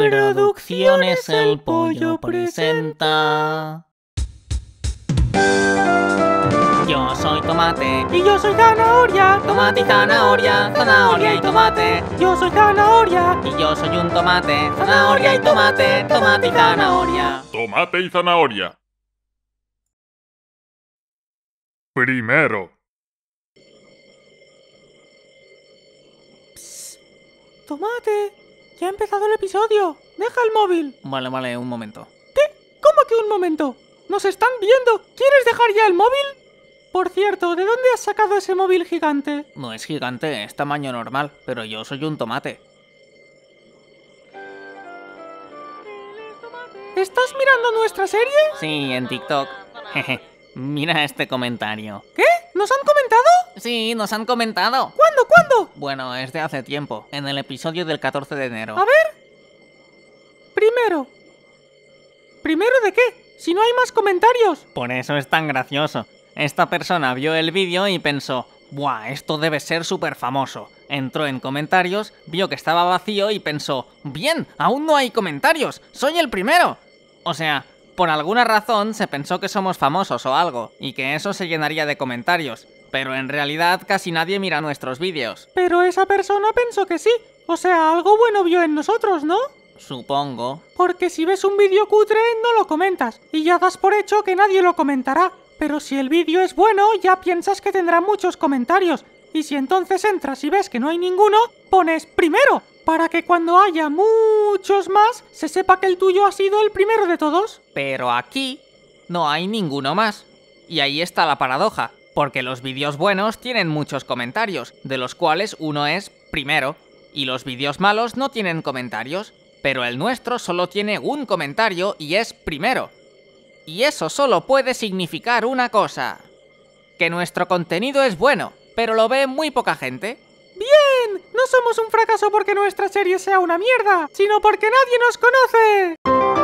Producciones el pollo presenta. Yo soy Tomate. Y yo soy Zanahoria. Tomate y Zanahoria. Zanahoria y Tomate. Yo soy Zanahoria. Y yo soy un tomate. Zanahoria y Tomate. Tomate y Zanahoria. Tomate y Zanahoria. Primero. Psst. Tomate. Ya ha empezado el episodio. Deja el móvil. Vale, un momento. ¿Qué? ¿Cómo que un momento? ¡Nos están viendo! ¿Quieres dejar ya el móvil? Por cierto, ¿de dónde has sacado ese móvil gigante? No es gigante, es tamaño normal, pero yo soy un tomate. ¿Estás mirando nuestra serie? Sí, en TikTok. Jeje. Mira este comentario. ¿Qué? ¿Nos han comentado? Sí, nos han comentado. ¿Cuándo? Bueno, es de hace tiempo, en el episodio del 14 de enero. A ver. ¿Primero de qué? Si no hay más comentarios. Por eso es tan gracioso. Esta persona vio el vídeo y pensó: ¡buah, esto debe ser súper famoso! Entró en comentarios, vio que estaba vacío y pensó: ¡bien, aún no hay comentarios! ¡Soy el primero! O sea, por alguna razón se pensó que somos famosos o algo, y que eso se llenaría de comentarios, pero en realidad casi nadie mira nuestros vídeos. Pero esa persona pensó que sí, o sea, algo bueno vio en nosotros, ¿no? Supongo. Porque si ves un vídeo cutre, no lo comentas, y ya das por hecho que nadie lo comentará. Pero si el vídeo es bueno, ya piensas que tendrá muchos comentarios, y si entonces entras y ves que no hay ninguno, pones primero, para que cuando haya muchos más, se sepa que el tuyo ha sido el primero de todos. Pero aquí no hay ninguno más. Y ahí está la paradoja, porque los vídeos buenos tienen muchos comentarios, de los cuales uno es primero, y los vídeos malos no tienen comentarios, pero el nuestro solo tiene un comentario y es primero. Y eso solo puede significar una cosa: que nuestro contenido es bueno, pero lo ve muy poca gente. ¡Bien! No somos un fracaso porque nuestra serie sea una mierda, sino porque nadie nos conoce.